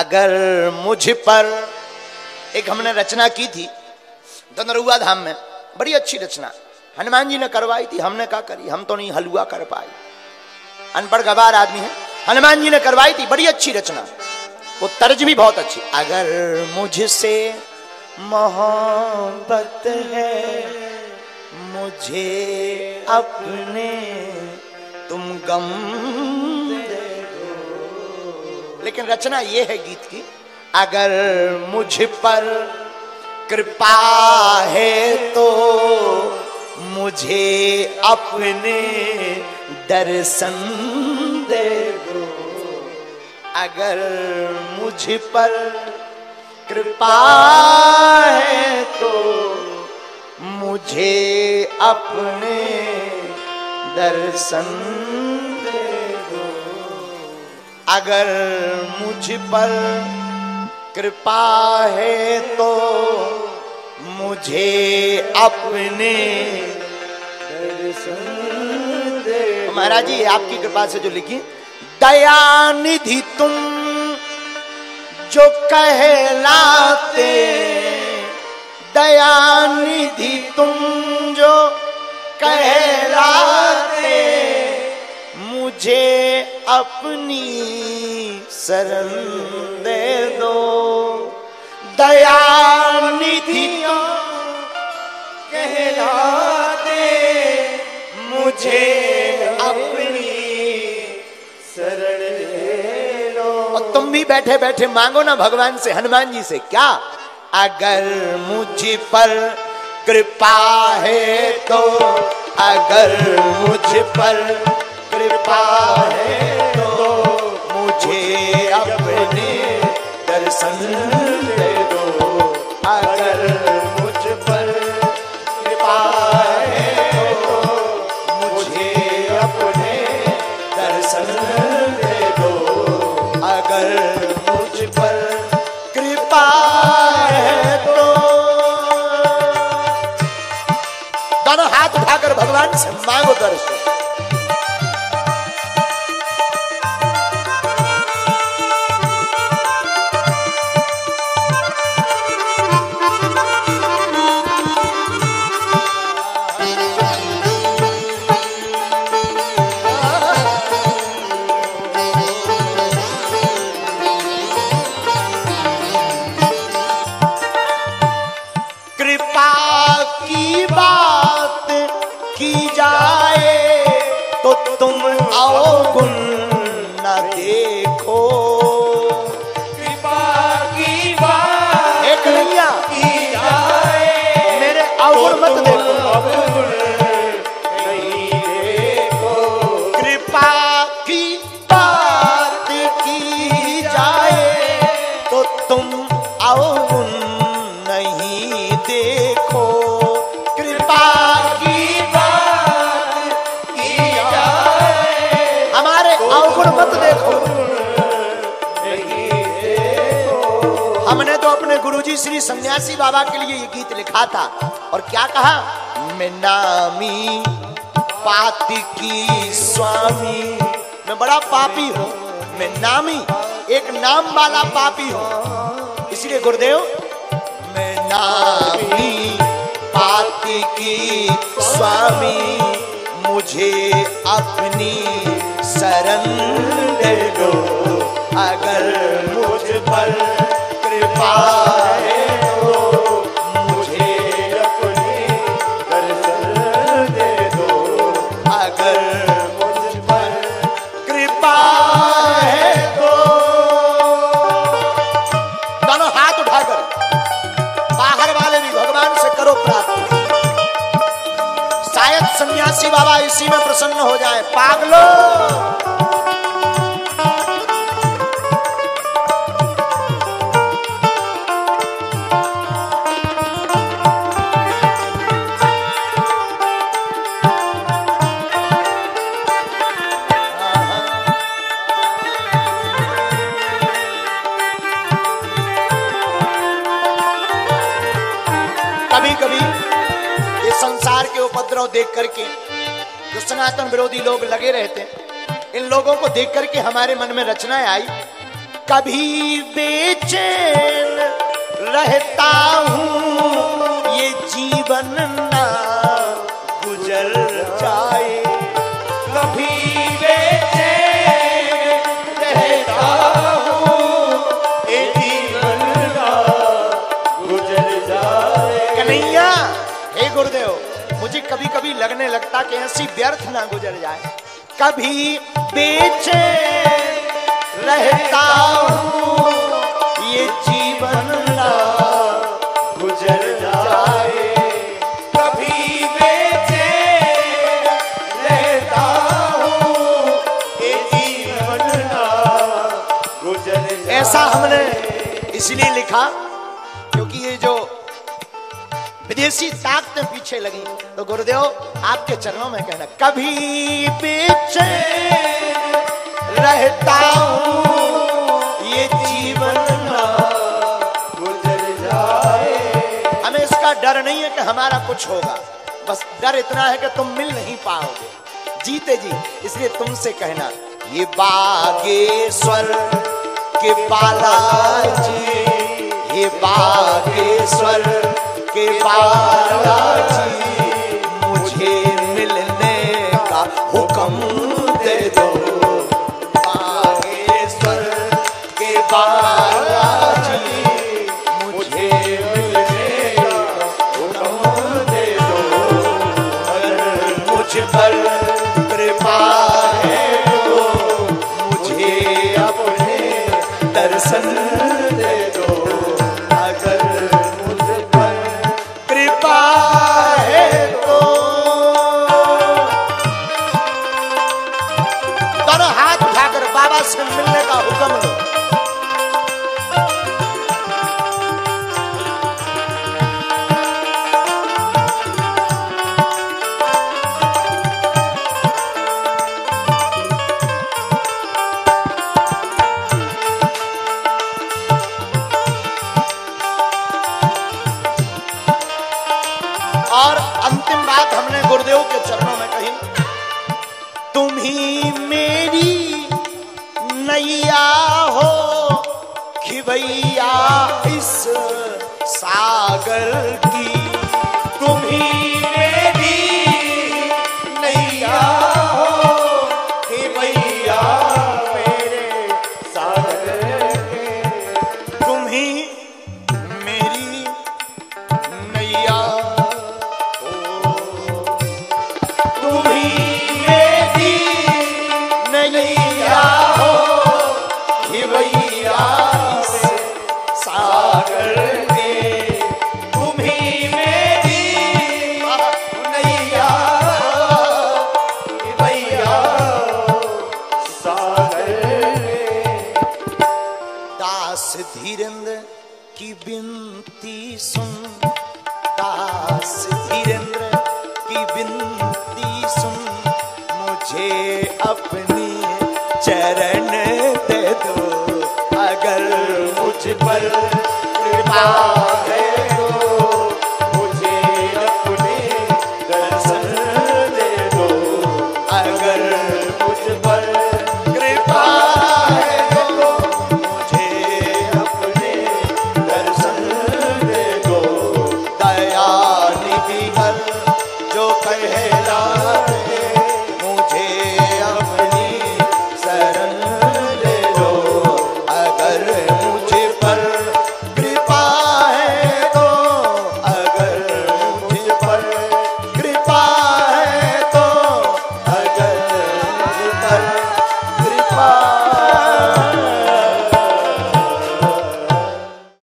अगर मुझ पर, एक हमने रचना की थी धनरुआ धाम में, बड़ी अच्छी रचना हनुमान जी ने करवाई थी। हमने क्या करी, हम तो नहीं हलवा कर पाए, अनपढ़ गवार आदमी है। हनुमान जी ने करवाई थी, बड़ी अच्छी रचना, वो तर्ज भी बहुत अच्छी। अगर मुझसे मोहब्बत है मुझे अपने तुम गम दे दो, लेकिन रचना ये है गीत की, अगर मुझ पर कृपा है तो मुझे अपने दर्शन दे दो, अगर मुझ पर कृपा है तो मुझे अपने दर्शन दे दो, अगर मुझ पर कृपा है तो मुझे अपने दर्शन दे। महाराज जी आपकी कृपा से जो लिखी, दयानिधि तुम जो कहलाते, दयानिधि तुम जो कहलाते, मुझे अपनी शरण दे दो, दयानिधि कहलाते, मुझे अपनी शरण दे दो। और तुम भी बैठे बैठे मांगो ना भगवान से, हनुमान जी से, क्या, अगर मुझ पर कृपा है तो, अगर मुझ पर कृपा है तो मुझे अपने दर्शन दे दो, अगर मुझ पर कृपा है तो मुझे अपने दर्शन दे दो, अगर मुझ पर कृपा भगवान से मांगो दर्शन। कृपा की बात की जाए तो तुम आओ गुण न देखो, कृपा की बात एक लिया की जाए मेरे अवगुण मत देखो, अवगुण नहीं देखो, कृपा की बात की जाए तो तुम अवगुण नहीं देखो, कृपा मत देखो। हमने तो अपने गुरुजी श्री सन्यासी बाबा के लिए ये गीत लिखा था, और क्या कहा, मैं नामी पात की स्वामी, मैं बड़ा पापी हूँ, मैं नामी एक नाम वाला पापी हूँ, इसलिए गुरुदेव मैं नामी पात की स्वामी, मुझे अपनी शरण दे दो, अगर मुझ पर कृपा है तो मुझे अपने दर्शन दे दो, अगर मुझ पर कृपा है तो। दोनों हाथ उठाकर बाहर वाले भी भगवान से करो प्रार्थना, शायद सन्यासी बाबा इसी में प्रसन्न हो जाए। पागलो उपद्रव देख करके जो सनातन विरोधी लोग लगे रहते हैं, इन लोगों को देख करके हमारे मन में रचनाएं आई। कभी बेचैन रहता हूँ ये जीवन ना गुजर जाए, कभी बेचैन रहता हूँ ये जीवन ना गुजर जाए। कन्हैया हे गुरुदेव, मुझे कभी कभी लगने लगता कि हंसी व्यर्थ ना गुजर जाए। कभी बेचैन रहता हूँ ये जीवन ना गुजर जाए, कभी बेचैन रहता हूँ ये जीवन ना गुजर जाए। ऐसा हमने इसलिए लिखा क्योंकि ये जो विदेशी ताकतें पीछे लगी, तो गुरुदेव आपके चरणों में कहना, कभी बेचैन रहता हूँ ये जीवन ना गुजर जाए। हमें इसका डर नहीं है कि हमारा कुछ होगा, बस डर इतना है कि तुम मिल नहीं पाओगे जीते जी। इसलिए तुमसे कहना, ये बागेश्वर के बालाजी, ये बागेश्वर के बालाजी मुझे मिलने का हुक्म दे दो। बालाजी मुझे मिलने का हुक्म दे दो, अगर मुझ पर कृपा है तो मुझे अपने दर्शन दे दो, अगर मुझ पर कृपा है तो। दोनों हाथ उठाकर बाबा से मिलने का हुक्म दो। But